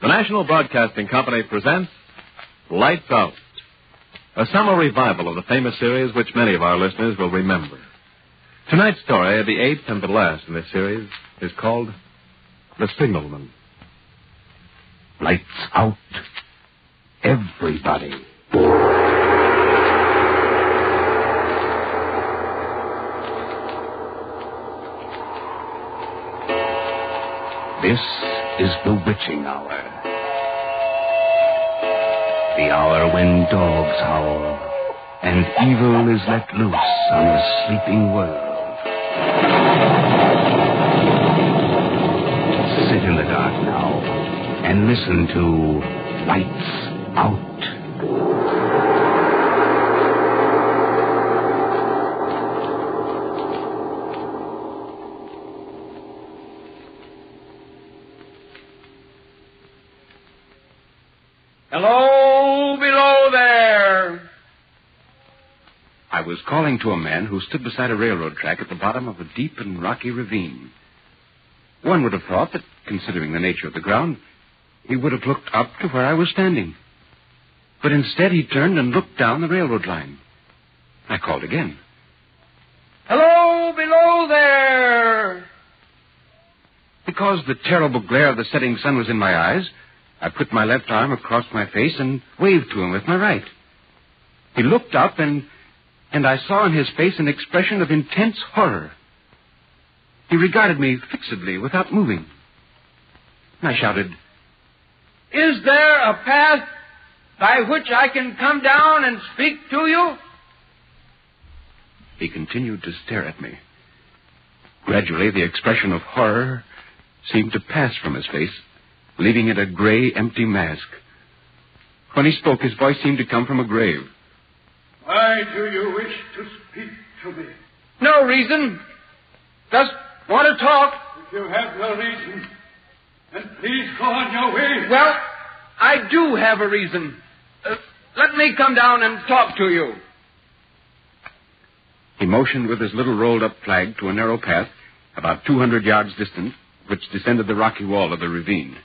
The National Broadcasting Company presents Lights Out, a summer revival of the famous series which many of our listeners will remember. Tonight's story, the eighth and the last in this series, is called The Signalman. Lights out, everybody. This is the witching hour. The hour when dogs howl and evil is let loose on the sleeping world. Sit in the dark now and listen to Lights Out. Hello, below there. I was calling to a man who stood beside a railroad track at the bottom of a deep and rocky ravine. One would have thought that, considering the nature of the ground, he would have looked up to where I was standing. But instead he turned and looked down the railroad line. I called again. Hello, below there! Because the terrible glare of the setting sun was in my eyes, I put my left arm across my face and waved to him with my right. He looked up and I saw on his face an expression of intense horror. He regarded me fixedly without moving. I shouted, Is there a path by which I can come down and speak to you? He continued to stare at me. Gradually, the expression of horror seemed to pass from his face, leaving it a gray, empty mask. When he spoke, his voice seemed to come from a grave. Why do you wish to speak to me? No reason. Just want to talk. If you have no reason, then please go on your way. Well, I do have a reason. Let me come down and talk to you. He motioned with his little rolled-up flag to a narrow path about 200 yards distant, which descended the rocky wall of the ravine.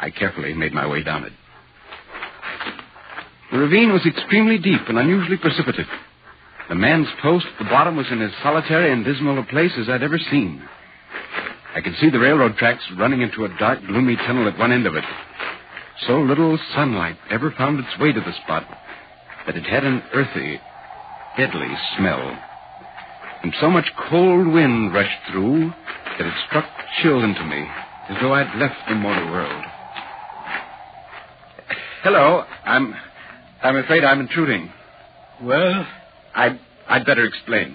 I carefully made my way down it. The ravine was extremely deep and unusually precipitous. The man's post at the bottom was in as solitary and dismal a place as I'd ever seen. I could see the railroad tracks running into a dark, gloomy tunnel at one end of it. So little sunlight ever found its way to the spot that it had an earthy, deadly smell. And so much cold wind rushed through that it struck chill into me, as though I'd left the mortal world. Hello, I'm afraid I'm intruding. Well? I'd better explain.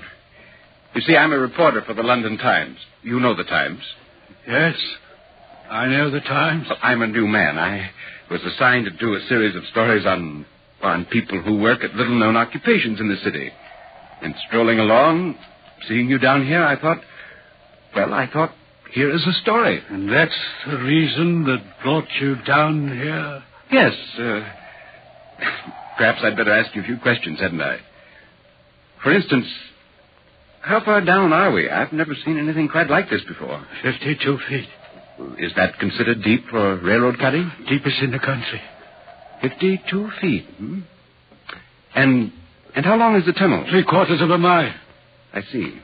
You see, I'm a reporter for the London Times. You know the Times. Yes, I know the Times. Well, I'm a new man. I was assigned to do a series of stories on people who work at little-known occupations in the city. And strolling along, seeing you down here, I thought, here is a story. And that's the reason that brought you down here? Yes. Perhaps I'd better ask you a few questions, hadn't I? For instance, how far down are we? I've never seen anything quite like this before. 52 feet. Is that considered deep for railroad cutting? Deepest in the country. 52 feet, And how long is the tunnel? 3/4 of a mile. I see.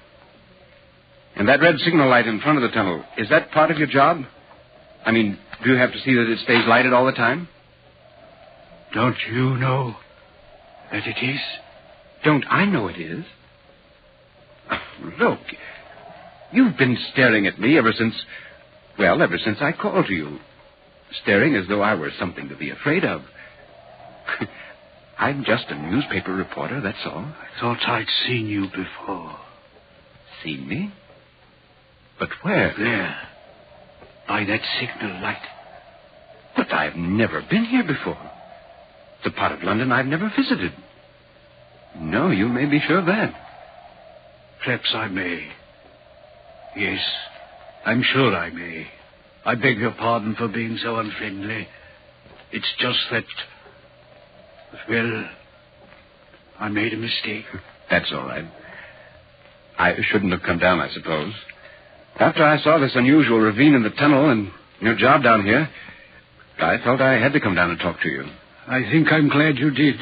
And that red signal light in front of the tunnel, is that part of your job? I mean, do you have to see that it stays lighted all the time? Don't you know that it is? Don't I know it is? Look, you've been staring at me ever since I called to you. Staring as though I were something to be afraid of. I'm just a newspaper reporter, that's all. I thought I'd seen you before. Seen me? But where? There. By that signal light. But I've never been here before. The part of London I've never visited. No, you may be sure of that. Perhaps I may. Yes, I'm sure I may. I beg your pardon for being so unfriendly. It's just that, well, I made a mistake. That's all right. I shouldn't have come down, I suppose. After I saw this unusual ravine in the tunnel and your job down here, I felt I had to come down and talk to you. I think I'm glad you did.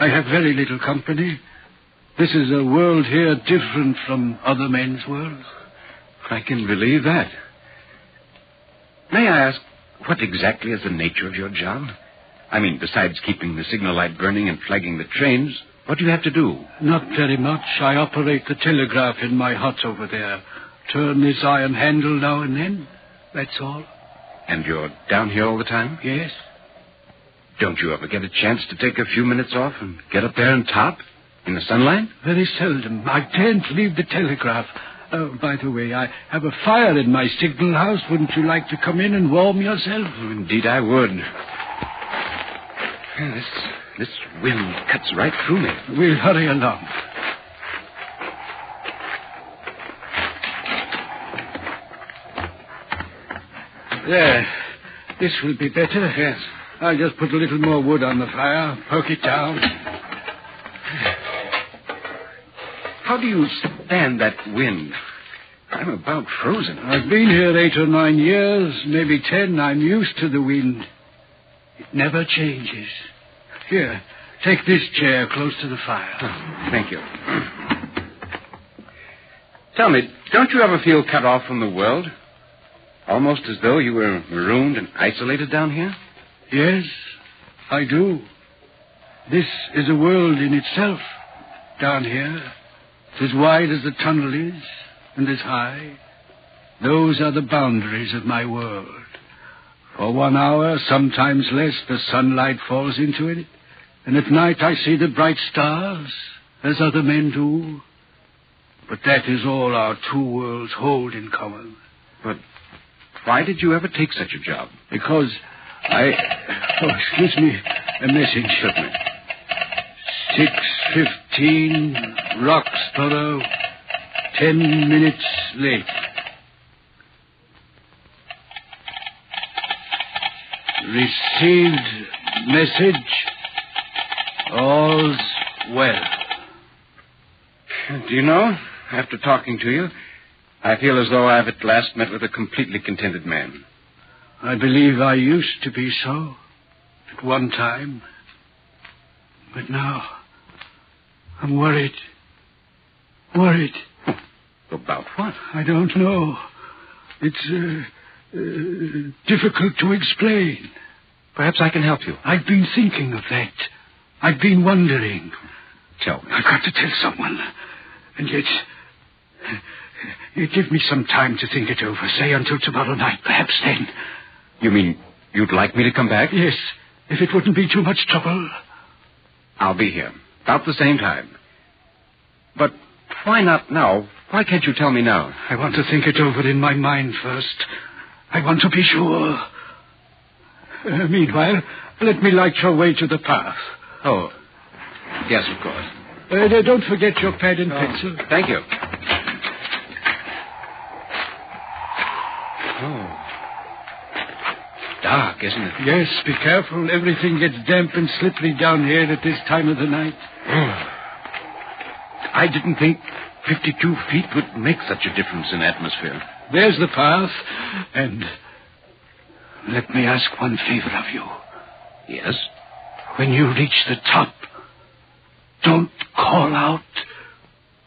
I have very little company. This is a world here different from other men's worlds. I can believe that. May I ask, what exactly is the nature of your job? I mean, besides keeping the signal light burning and flagging the trains, what do you have to do? Not very much. I operate the telegraph in my hut over there. Turn this iron handle now and then. That's all. And you're down here all the time? Yes. Don't you ever get a chance to take a few minutes off and get up there on top? In the sunlight? Very seldom. I can't leave the telegraph. Oh, by the way, I have a fire in my signal house. Wouldn't you like to come in and warm yourself? Oh, indeed, I would. This wind cuts right through me. We'll hurry along. There. This will be better. Yes. I'll just put a little more wood on the fire, poke it down. How do you stand that wind? I'm about frozen. I've been here 8 or 9 years, maybe 10. I'm used to the wind. It never changes. Here, take this chair close to the fire. Oh, thank you. Tell me, don't you ever feel cut off from the world? Almost as though you were marooned and isolated down here? Yes, I do. This is a world in itself down here. As wide as the tunnel is, and as high, those are the boundaries of my world. For 1 hour, sometimes less, the sunlight falls into it, and at night I see the bright stars, as other men do. But that is all our two worlds hold in common. But why did you ever take such a job? Because Oh, excuse me, a message. Shutman. 6:15, Rocksboro, 10 minutes late. Received message, all's well. Do you know, after talking to you, I feel as though I've at last met with a completely contented man. I believe I used to be so, at one time. But now, I'm worried. Worried. About what? I don't know. It's difficult to explain. Perhaps I can help you. I've been thinking of that. I've been wondering. Tell me. I've got to tell someone. And yet, give me some time to think it over. Say until tomorrow night, perhaps then. You mean you'd like me to come back? Yes, if it wouldn't be too much trouble. I'll be here. About the same time. But why not now? Why can't you tell me now? I want to think it over in my mind first. I want to be sure. Meanwhile, let me light your way to the path. Oh, yes, of course. Don't forget your pad and pencil. Thank you. Oh. Dark, isn't it? Yes, be careful. Everything gets damp and slippery down here at this time of the night. I didn't think 52 feet would make such a difference in atmosphere. There's the path. And let me ask one favor of you. Yes? When you reach the top, don't call out.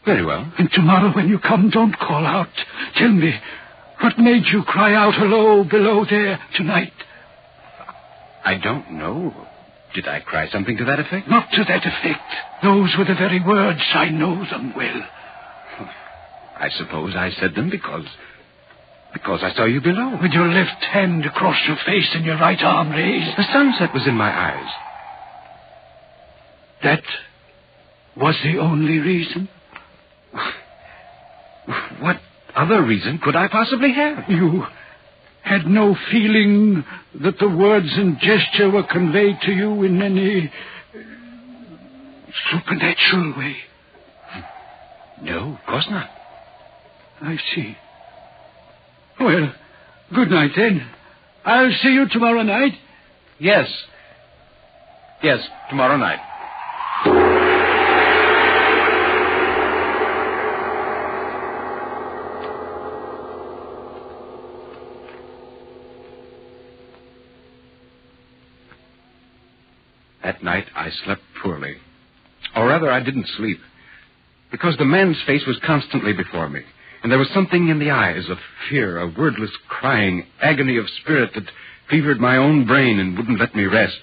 Very well. And tomorrow when you come, don't call out. Tell me, what made you cry out, hello, below there tonight? I don't know. Did I cry something to that effect? Not to that effect. Those were the very words. I know them well. I suppose I said them because I saw you below. With your left hand across your face and your right arm raised. The sunset was in my eyes. That was the only reason? What other reason could I possibly have? You had no feeling that the words and gesture were conveyed to you in any supernatural way? No, of course not. I see. Well, good night then. I'll see you tomorrow night. Yes. Yes, tomorrow night. That night, I slept poorly. Or rather, I didn't sleep, because the man's face was constantly before me, and there was something in the eyes of fear, a wordless crying, agony of spirit that fevered my own brain and wouldn't let me rest.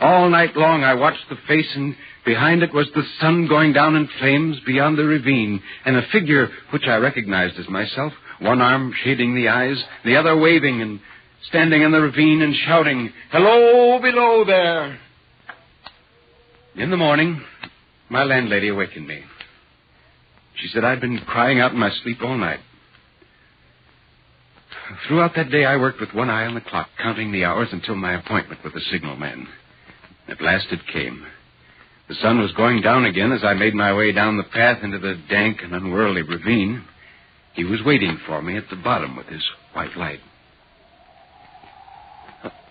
All night long, I watched the face, and behind it was the sun going down in flames beyond the ravine, and a figure which I recognized as myself, one arm shading the eyes, the other waving and standing in the ravine and shouting, "Hello, below there!" In the morning, my landlady awakened me. She said I'd been crying out in my sleep all night. Throughout that day, I worked with one eye on the clock, counting the hours until my appointment with the signalman. At last it came. The sun was going down again as I made my way down the path into the dank and unworldly ravine. He was waiting for me at the bottom with his white light.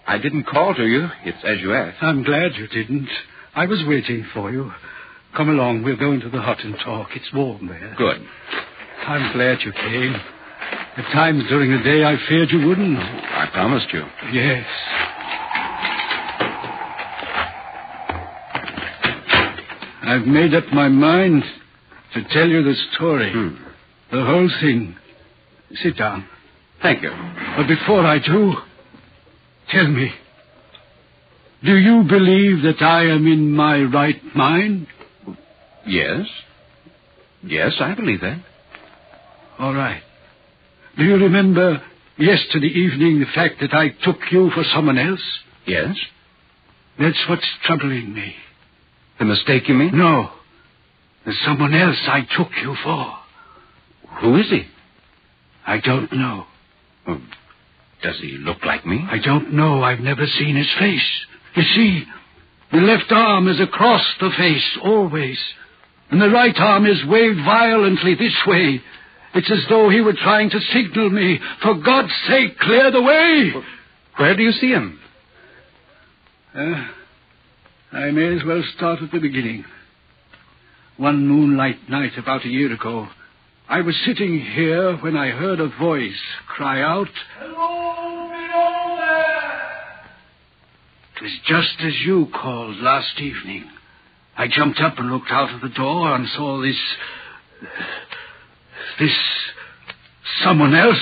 I didn't call to you. It's as you asked. I'm glad you didn't. I was waiting for you. Come along. We'll go into the hut and talk. It's warm there. Good. I'm glad you came. At times during the day, I feared you wouldn't. I promised you. Yes. I've made up my mind to tell you the story. The whole thing. Sit down. Thank you. But before I do, tell me, do you believe that I am in my right mind? Yes. Yes, I believe that. All right. Do you remember yesterday evening the fact that I took you for someone else? Yes. That's what's troubling me. The mistake, you mean? No. There's someone else I took you for. Who is he? I don't know. Oh, does he look like me? I don't know. I've never seen his face. You see, the left arm is across the face, always. And the right arm is waved violently this way. It's as though he were trying to signal me, for God's sake, clear the way. Well, where do you see him? I may as well start at the beginning. One moonlight night about a year ago, I was sitting here when I heard a voice cry out, "Hello, below there!" It was just as you called last evening. I jumped up and looked out of the door and saw this someone else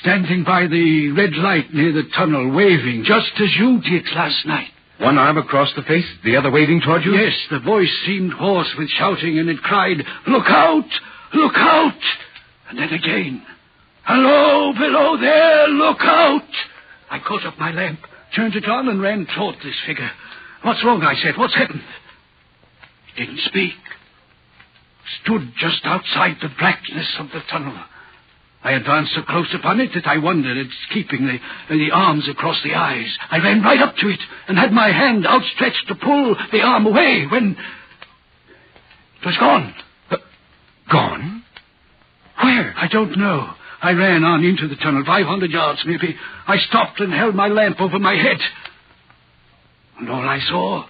standing by the red light near the tunnel, waving, just as you did last night. One arm across the face, the other waving toward you? Yes, the voice seemed hoarse with shouting, and it cried, "Look out! Look out!" And then again, "Hello, below there, look out!" I caught up my lamp, turned it on, and ran toward this figure. "What's wrong?" I said. "What's happened?" He didn't speak. Stood just outside the blackness of the tunnel. I advanced so close upon it that I wondered at keeping the arms across the eyes. I ran right up to it and had my hand outstretched to pull the arm away when it was gone. Gone? Where? I don't know. I ran on into the tunnel, 500 yards maybe. I stopped and held my lamp over my head. And all I saw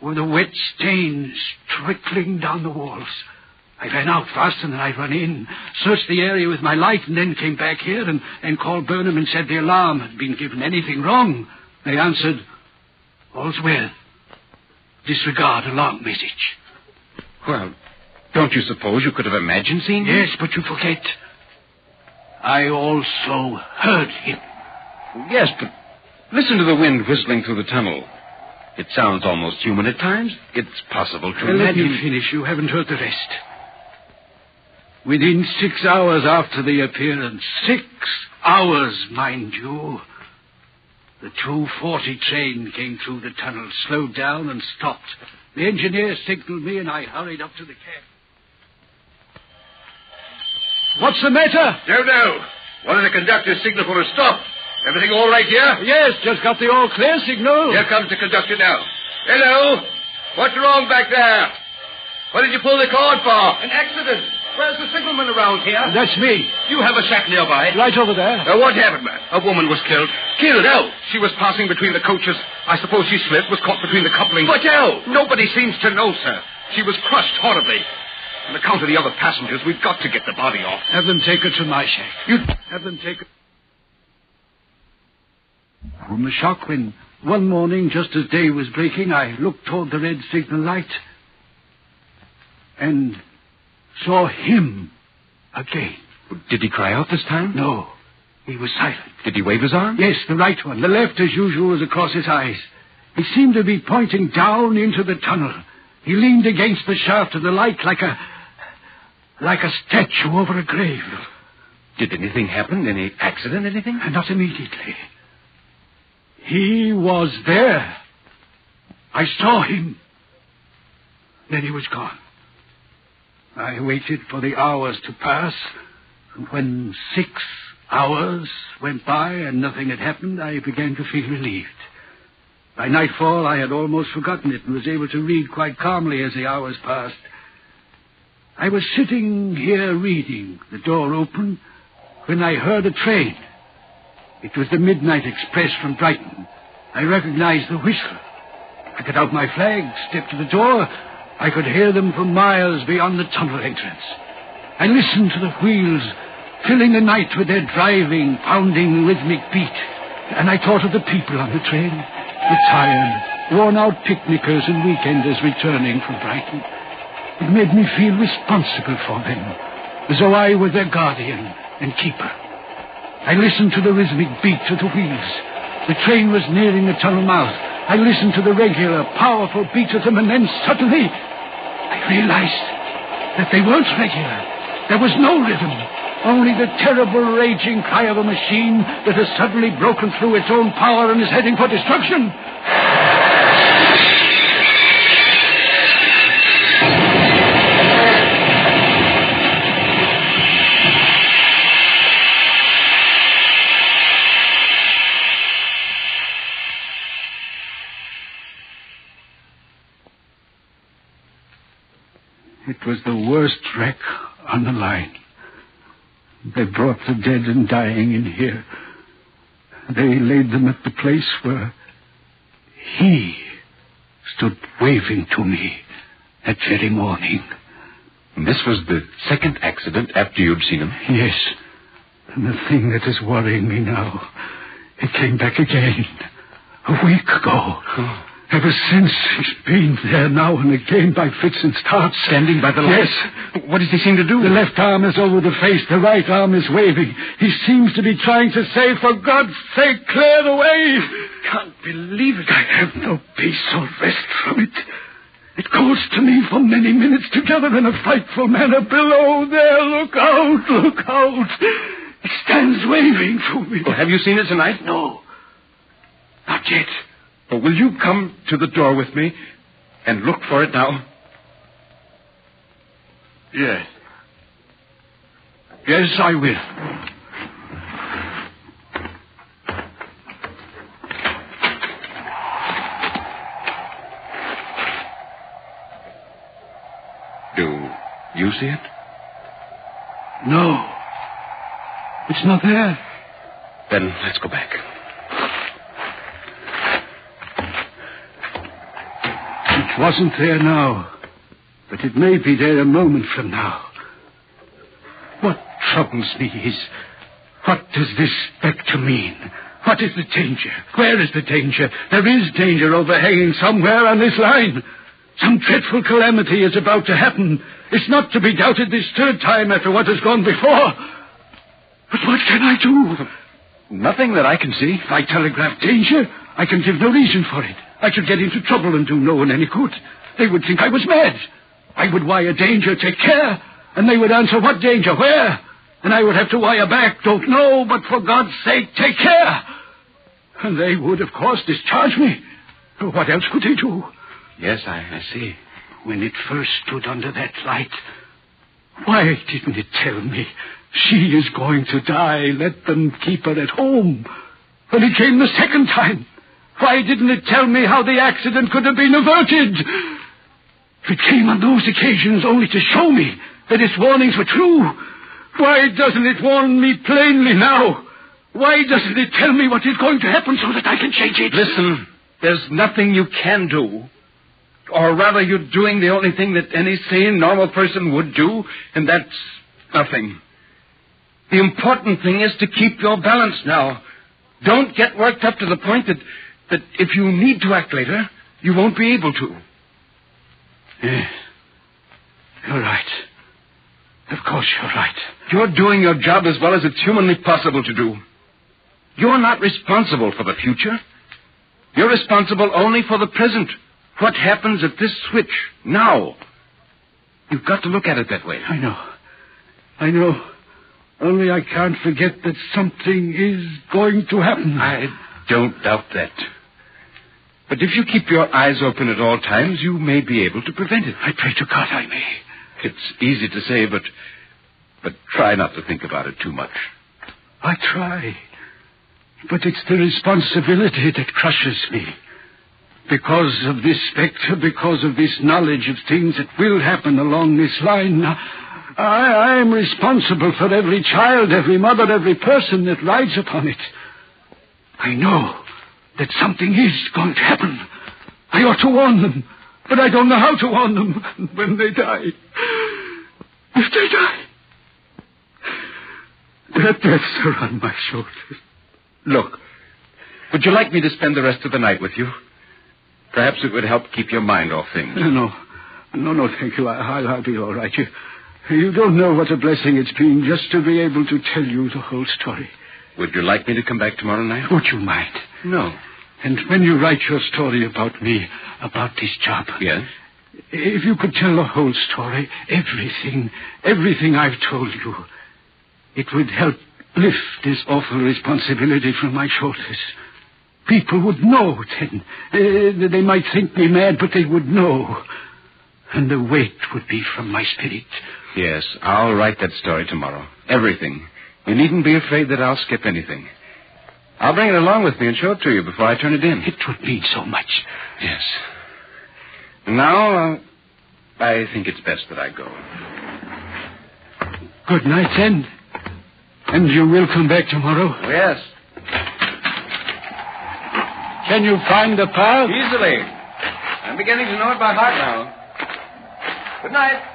were the wet stains trickling down the walls. I ran out faster than I'd run in, searched the area with my light, and then came back here and called Burnham and said the alarm had been given. Anything wrong? They answered, "All's well. Disregard alarm message." Well, don't you suppose you could have imagined seeing him? Yes, but you forget. I also heard him. Yes, but listen to the wind whistling through the tunnel. It sounds almost human at times. It's possible to imagine. Let me finish. You haven't heard the rest. Within 6 hours after the appearance, 6 hours, mind you, the 2:40 train came through the tunnel, slowed down and stopped. The engineer signaled me and I hurried up to the cab. "What's the matter?" "Don't know. One of the conductors signaled for a stop. Everything all right here?" "Yes, just got the all clear signal." "Here comes the conductor now. Hello? What's wrong back there? What did you pull the cord for?" "An accident. Where's the signalman around here?" "That's me." "You have a shack nearby?" "Right over there." What happened, man?" "A woman was killed." "Killed?" "No. She was passing between the coaches. I suppose she slipped, was caught between the couplings." "What else?" "Nobody seems to know, sir. She was crushed horribly. On account of the other passengers, we've got to get the body off." "Have them take her to my shack." "You have them take her." From the shock when One morning, just as day was breaking, I looked toward the red signal light and saw him again. Did he cry out this time? No. He was silent. Did he wave his arm? Yes, the right one. The left, as usual, was across his eyes. He seemed to be pointing down into the tunnel. He leaned against the shaft of the light like a statue over a grave. Did anything happen? Any accident, anything? Not immediately. He was there. I saw him. Then he was gone. I waited for the hours to pass, and when 6 hours went by and nothing had happened, I began to feel relieved. By nightfall, I had almost forgotten it and was able to read quite calmly as the hours passed. I was sitting here reading, the door open, when I heard a train. It was the midnight express from Brighton. I recognized the whistle. I put out my flag, stepped to the door. I could hear them for miles beyond the tunnel entrance. I listened to the wheels, filling the night with their driving, pounding, rhythmic beat. And I thought of the people on the train. The tired, worn-out picnickers and weekenders returning from Brighton. It made me feel responsible for them, as though I were their guardian and keeper. I listened to the rhythmic beat of the wheels. The train was nearing the tunnel mouth. I listened to the regular, powerful beat of them, and then suddenly I realized that they weren't regular. There was no rhythm, only the terrible raging cry of a machine that has suddenly broken through its own power and is heading for destruction. It was the worst wreck on the line. They brought the dead and dying in here. They laid them at the place where he stood waving to me that very morning. And this was the second accident after you'd seen him? Yes. And the thing that is worrying me now, it came back again a week ago. Oh. Ever since, he's been there now and again by fits and starts. Standing by the light? Yes. What does he seem to do? The left arm is over the face. The right arm is waving. He seems to be trying to say, "For God's sake, clear the way." Can't believe it. I have no peace or rest from it. It calls to me for many minutes together in a frightful manner. Below there, look out, look out. It stands waving to me. Well, have you seen it tonight? No. Not yet. But will you come to the door with me and look for it now? Yes. Yes, I will. Do you see it? No. It's not there. Then let's go back. It wasn't there now, but it may be there a moment from now. What troubles me is, what does this spectre mean? What is the danger? Where is the danger? There is danger overhanging somewhere on this line. Some dreadful calamity is about to happen. It's not to be doubted this third time after what has gone before. But what can I do? Nothing that I can see. If I telegraph danger, I can give no reason for it. I should get into trouble and do no one any good. They would think I was mad. I would wire danger, take care. And they would answer, what danger, where? And I would have to wire back, don't know, but for God's sake, take care. And they would, of course, discharge me. What else could they do? Yes, I see. When it first stood under that light, why didn't it tell me? She is going to die. Let them keep her at home. When it came the second time, why didn't it tell me how the accident could have been averted? It came on those occasions only to show me that its warnings were true. Why doesn't it warn me plainly now? Why doesn't it tell me what is going to happen so that I can change it? Listen, there's nothing you can do. Or rather, you're doing the only thing that any sane, normal person would do, and that's nothing. The important thing is to keep your balance now. Don't get worked up to the point that that if you need to act later, you won't be able to. Yes. You're right. Of course you're right. You're doing your job as well as it's humanly possible to do. You're not responsible for the future. You're responsible only for the present. What happens at this switch, now? You've got to look at it that way. I know. Only I can't forget that something is going to happen. I don't doubt that. But if you keep your eyes open at all times, you may be able to prevent it. I pray to God I may. It's easy to say, but try not to think about it too much. I try. But it's the responsibility that crushes me. Because of this specter, because of this knowledge of things that will happen along this line, I am responsible for every child, every mother, every person that rides upon it. I know that something is going to happen. I ought to warn them, but I don't know how to warn them when they die. If they die, their deaths are on my shoulders. Look, would you like me to spend the rest of the night with you? Perhaps it would help keep your mind off things. No, thank you. I'll be all right. You don't know what a blessing it's been just to be able to tell you the whole story. Would you like me to come back tomorrow night? Would you mind? No. And when you write your story about me, about this job... Yes? If you could tell the whole story, everything I've told you, it would help lift this awful responsibility from my shoulders. People would know then. They might think me mad, but they would know. And the weight would be from my spirit. Yes, I'll write that story tomorrow. Everything. You needn't be afraid that I'll skip anything. I'll bring it along with me and show it to you before I turn it in. It would mean so much. Yes. Now, I think it's best that I go. Good night, then. And you will come back tomorrow? Yes. Can you find the path? Easily. I'm beginning to know it by heart now. Good night.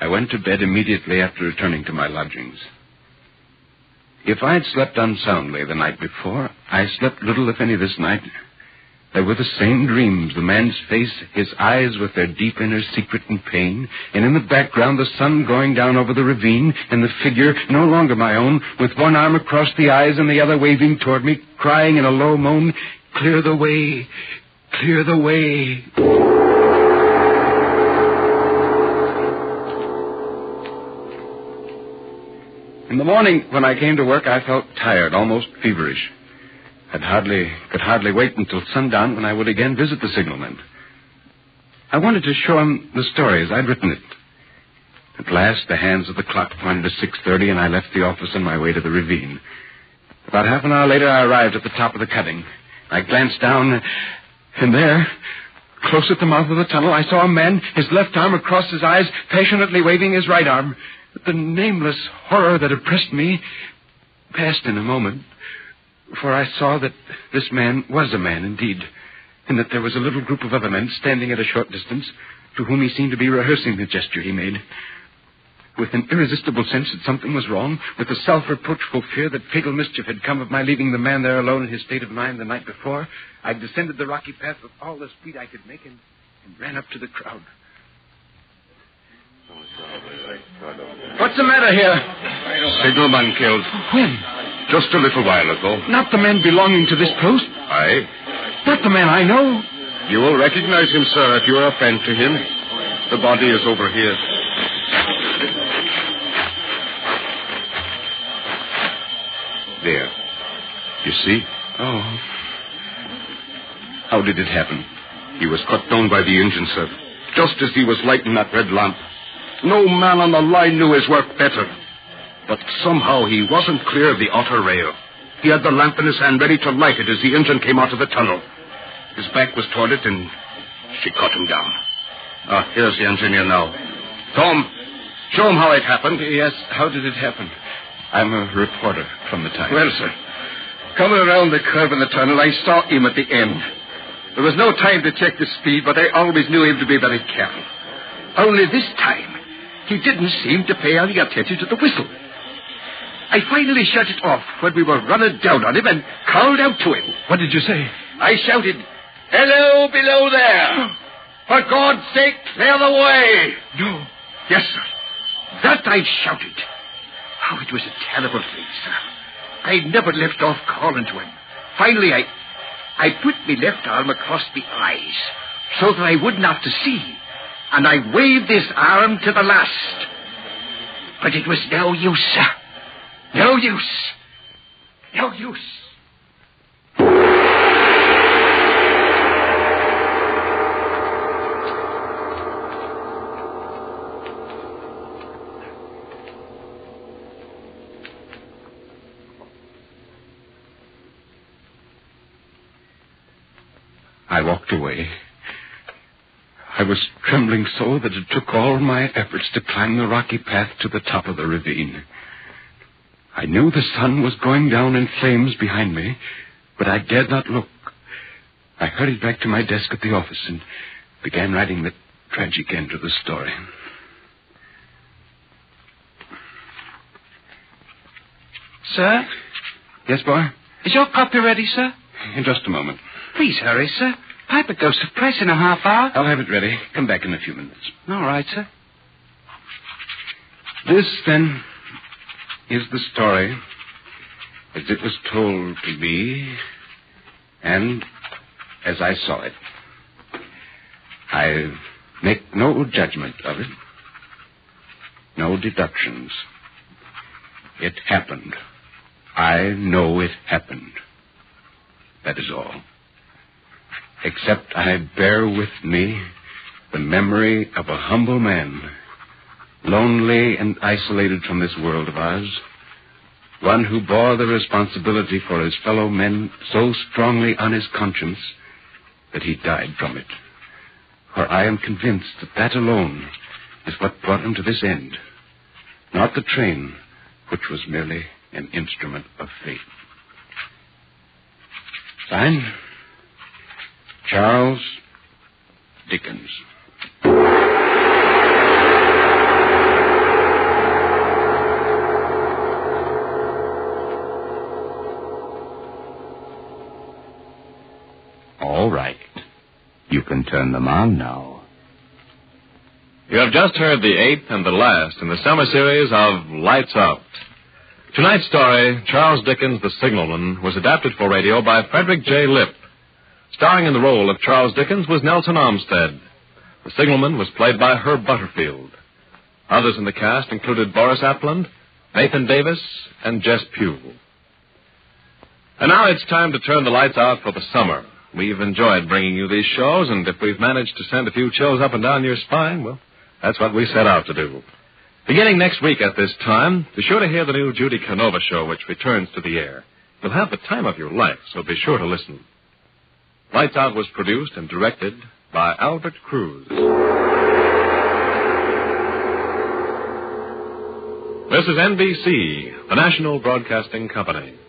I went to bed immediately after returning to my lodgings. If I had slept unsoundly the night before, I slept little, if any, this night. They were the same dreams, the man's face, his eyes with their deep inner secret and pain, and in the background the sun going down over the ravine, and the figure, no longer my own, with one arm across the eyes and the other waving toward me, crying in a low moan, "Clear the way! Clear the way!" In the morning, when I came to work, I felt tired, almost feverish. I could hardly wait until sundown when I would again visit the signalman. I wanted to show him the story as I'd written it. At last, the hands of the clock pointed to 6:30, and I left the office on my way to the ravine. About half an hour later, I arrived at the top of the cutting. I glanced down, and there, close at the mouth of the tunnel, I saw a man, his left arm across his eyes, passionately waving his right arm. The nameless horror that oppressed me passed in a moment, for I saw that this man was a man indeed, and that there was a little group of other men standing at a short distance to whom he seemed to be rehearsing the gesture he made. With an irresistible sense that something was wrong, with the self-reproachful fear that fatal mischief had come of my leaving the man there alone in his state of mind the night before, I descended the rocky path with all the speed I could make and ran up to the crowd. What's the matter here? Signalman killed. When? Just a little while ago. Not the man belonging to this post? Aye. Not the man I know. You will recognize him, sir, if you are a friend to him. The body is over here. There. You see? Oh. How did it happen? He was cut down by the engine, sir. Just as he was lighting that red lamp. No man on the line knew his work better. But somehow he wasn't clear of the outer rail. He had the lamp in his hand ready to light it as the engine came out of the tunnel. His back was toward it, and she cut him down. Ah, here's the engineer now. Tom, show him how it happened. Yes, how did it happen? I'm a reporter from the Times. Well, sir, coming around the curve in the tunnel, I saw him at the end. There was no time to check the speed, but I always knew him to be very careful. Only this time, he didn't seem to pay any attention to the whistle. I finally shut it off when we were running down on him and called out to him. What did you say? I shouted, "Hello below there! For God's sake, clear the way!" No. Yes, sir. That I shouted. Oh, it was a terrible thing, sir. I never left off calling to him. Finally, I put my left arm across the eyes so that I wouldn't have to see, and I waved this arm to the last. But it was no use, sir. No use. No use. I walked away. I was trembling so that it took all my efforts to climb the rocky path to the top of the ravine. I knew the sun was going down in flames behind me, but I dared not look. I hurried back to my desk at the office and began writing the tragic end of the story. Sir? Yes, boy? Is your copy ready, sir? In just a moment. Please hurry, sir. Paper goes to press in a half hour. I'll have it ready. Come back in a few minutes. All right, sir. This, then, is the story as it was told to me and as I saw it. I make no judgment of it. No deductions. It happened. I know it happened. That is all. Except I bear with me the memory of a humble man, lonely and isolated from this world of ours, one who bore the responsibility for his fellow men so strongly on his conscience that he died from it. For I am convinced that alone is what brought him to this end, not the train, which was merely an instrument of fate. Signed, Charles Dickens. All right. You can turn them on now. You have just heard the eighth and the last in the summer series of Lights Out. Tonight's story, Charles Dickens, The Signalman, was adapted for radio by Frederick J. Lipp. Starring in the role of Charles Dickens was Nelson Olmstead. The Signalman was played by Herb Butterfield. Others in the cast included Boris Apland, Nathan Davis, and Jess Pugh. And now it's time to turn the lights out for the summer. We've enjoyed bringing you these shows, and if we've managed to send a few chills up and down your spine, well, that's what we set out to do. Beginning next week at this time, be sure to hear the new Judy Canova show, which returns to the air. You'll have the time of your life, so be sure to listen. Lights Out was produced and directed by Albert Cruz. This is NBC, the National Broadcasting Company.